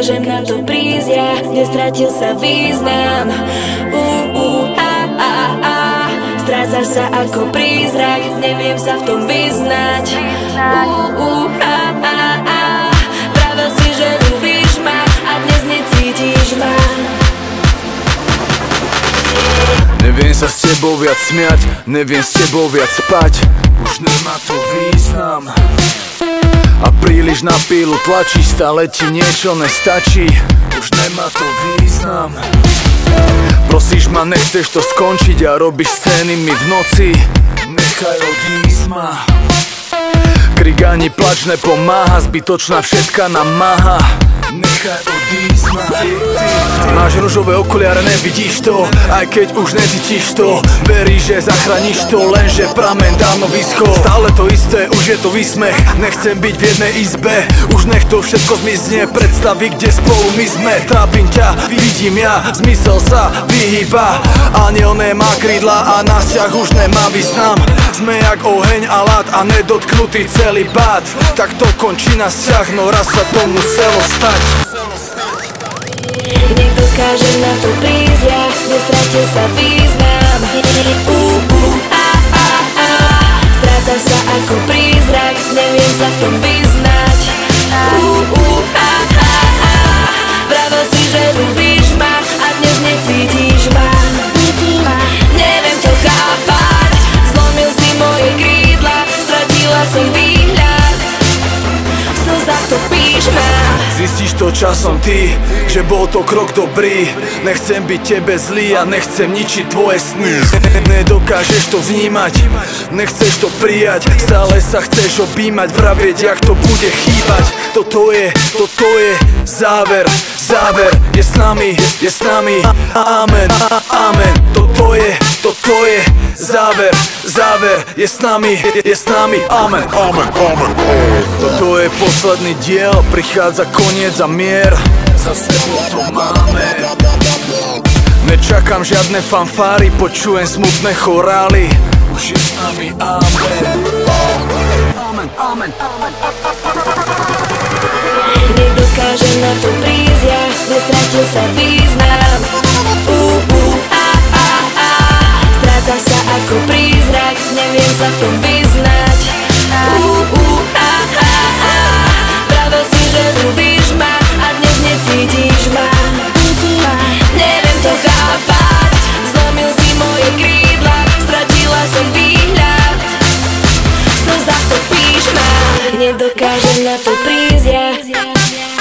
dokážem na to prísť ja, nestratil sa význam. Strácaš sa ako prízrak, neviem sa v tom vyznať. Pravil si, že ľubíš ma a dnes necítiš ma. Neviem sa s tebou viac smiať, neviem s tebou viac spať. Už nemá to význam. A príliš na pílu tlačíš, stále ti niečo nestačí. Už nemá to význam. Prosíš ma, nechceš to skončiť a robíš scény mi v noci. Nechaj odísť ma. Krik ani plač nepomáha, zbytočná všetka namáha. Nechaj odísť ma. Máš ružové okuliare, nevidíš to, aj keď už necítiš to. Veríš, že zachrániš to, lenže pramen dávno vyschol. Stále to isté, už je to výsmech, nechcem byť v jednej izbe. Už nech to všetko zmizne, predstaví, kde spolu my sme. Trápim ťa, vidím ja, zmysel sa vyhýba. Aniel nemá krídla a na vzťah už nemá význam. Sme jak oheň a lát a nedotknutý celý bát. Tak to končí na vzťah, no raz sa to muselo stať. Nech dokážem na to prísť ja, nestratil sa význam. Strácaš sa ako prízrak, neviem sa v tom vyznať. Pravil si, že ľubíš ma a dnes necítiš ma. Neviem to chápať, zlomil si moje krídla, stratila som výhľad. V slzách to píš ma. Zistíš to časom ty, že bol to krok dobrý. Nechcem byť tebe zlý a nechcem ničiť tvoje sny. Nedokážeš to vnímať, nechceš to prijať. Stále sa chceš objímať, vravieť, jak to bude chýbať. Toto je záver, záver je s nami, je s nami. Amen, amen. Toto je záver, záver je s nami, je s nami. Amen, amen, amen. Toto je posledný diel, prichádza konec. Koniec a mier, za sebou to máme. Nečakám žiadne fanfáry, počujem smutné chorály. Už je s nami amen. Amen, amen, amen. Nedokážem na to prísť ja, nestratil sa význam. Strácaš sa ako prízrak, neviem sa v tom vyznať. Pravil si, že ľubíš ma a dnes necítiš ma. Neviem to chápať, zlomil si moje krídla, stratila som výhľad. V slzách to píš ma. Nedokážem na to prísť ja.